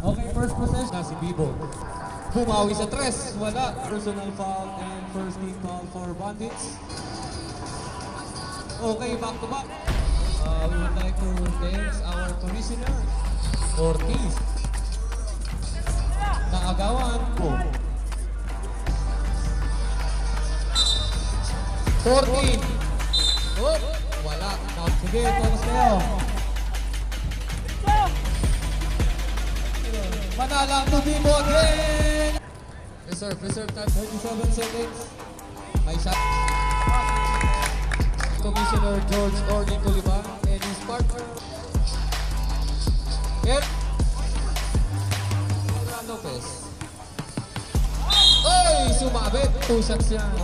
Okay, first possession na si Bibo. Bumawi sa tres, wala. Personal foul and first team foul for Bandits. Okay, back to back. We would like to thank our commissioner, Ortiz. Naagawan po. 14. Oh, wala. Sige, tapos kayo. Manalang to Bibo again! Reserve time. 37 seconds. May shot. Commissioner George Orlin-Tuliba and his partner. Yep. Abraham Lopez. Oy! Sumabit. 2 shots yan. 6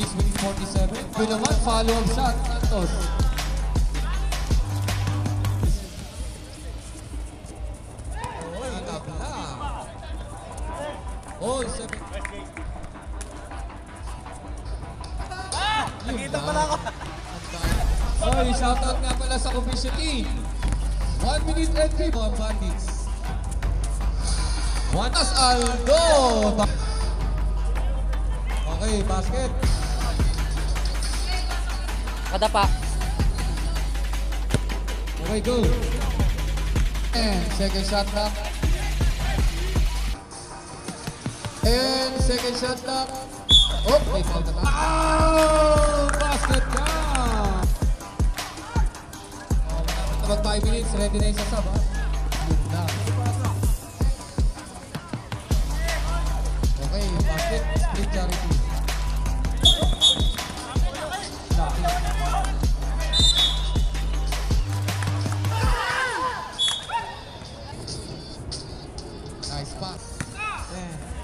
minutes 47. Yun naman, follow-up shot. Santos. Oh, nakita pala ako. Sorry, shoutout nga pala sa official team. 1 minute and 3 mga Bandits. Juanas Aldo. Okay, basket. Kada pa. Okay, go. And second shot na. And second shot na. Oh, may foul na lang. Oh! Basket na! Oh, matabag 5 minutes. Ready na yung sasab, ha? Yun na. Okay, basket. Split charity. Nice pass. Yeah.